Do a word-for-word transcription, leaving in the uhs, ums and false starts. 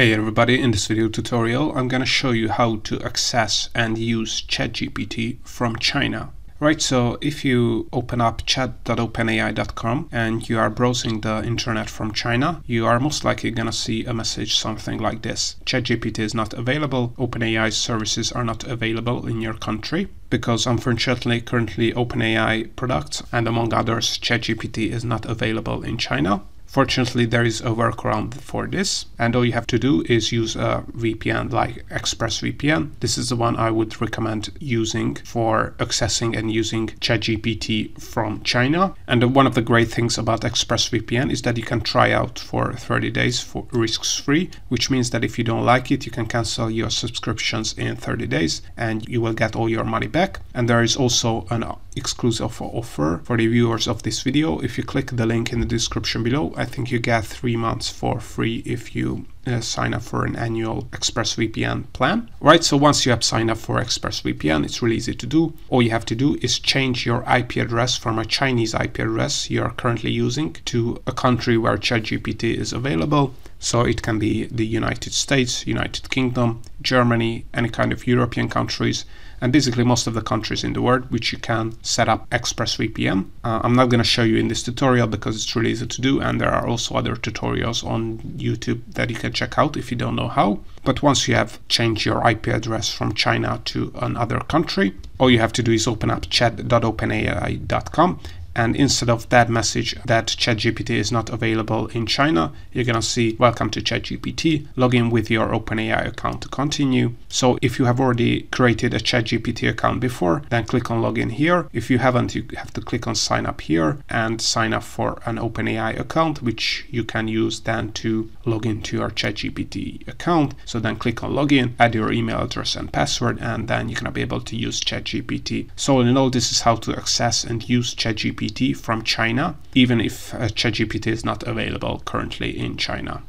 Hey everybody, in this video tutorial I'm gonna show you how to access and use ChatGPT from China. Right, so if you open up chat dot open A I dot com and you are browsing the internet from China, you are most likely gonna see a message something like this. ChatGPT is not available, OpenAI services are not available in your country. Because unfortunately currently OpenAI products and among others ChatGPT is not available in China. Fortunately, there is a workaround for this, and all you have to do is use a V P N like ExpressVPN. This is the one I would recommend using for accessing and using ChatGPT from China. And one of the great things about ExpressVPN is that you can try out for thirty days for risks-free, which means that if you don't like it, you can cancel your subscriptions in thirty days and you will get all your money back. And there is also an exclusive offer for the viewers of this video. If you click the link in the description below, I think you get three months for free if you uh, sign up for an annual ExpressVPN plan. Right, so once you have signed up for ExpressVPN, it's really easy to do. All you have to do is change your I P address from a Chinese I P address you are currently using to a country where ChatGPT is available. So it can be the United States, United Kingdom, Germany, any kind of European countries, and basically most of the countries in the world which you can set up ExpressVPN. Uh, I'm not going to show you in this tutorial because it's really easy to do, and there are also other tutorials on YouTube that you can check out if you don't know how. But once you have changed your I P address from China to another country, all you have to do is open up chat dot open A I dot com. And instead of that message that ChatGPT is not available in China, you're going to see welcome to ChatGPT, log in with your OpenAI account to continue. So if you have already created a ChatGPT account before, then click on login here. If you haven't, you have to click on sign up here and sign up for an OpenAI account, which you can use then to log into your ChatGPT account. So then click on login, add your email address and password, and then you're going to be able to use ChatGPT. So all in all, this is how to access and use ChatGPT from China, even if uh, ChatGPT is not available currently in China.